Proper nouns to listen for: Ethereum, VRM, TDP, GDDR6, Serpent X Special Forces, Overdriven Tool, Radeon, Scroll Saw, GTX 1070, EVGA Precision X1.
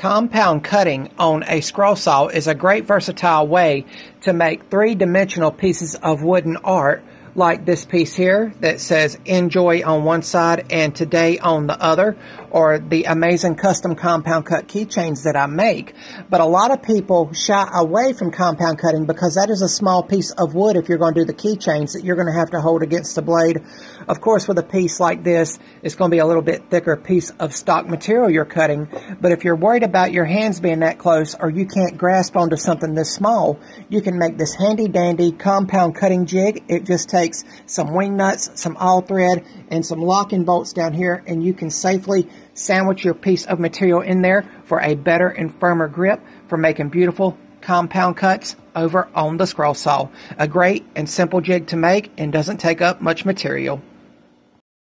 Compound cutting on a scroll saw is a great versatile way to make three-dimensional pieces of wooden art, like this piece here that says enjoy on one side and today on the other, or the amazing custom compound cut keychains that I make. But a lot of people shy away from compound cutting because that is a small piece of wood if you're going to do the keychains that you're going to have to hold against the blade. Of course, with a piece like this, it's going to be a little bit thicker piece of stock material you're cutting. But if you're worried about your hands being that close or you can't grasp onto something this small, you can make this handy dandy compound cutting jig. It just takes some wing nuts, some awl thread, and some locking bolts down here, and you can safely sandwich your piece of material in there for a better and firmer grip for making beautiful compound cuts over on the scroll saw. A great and simple jig to make and doesn't take up much material.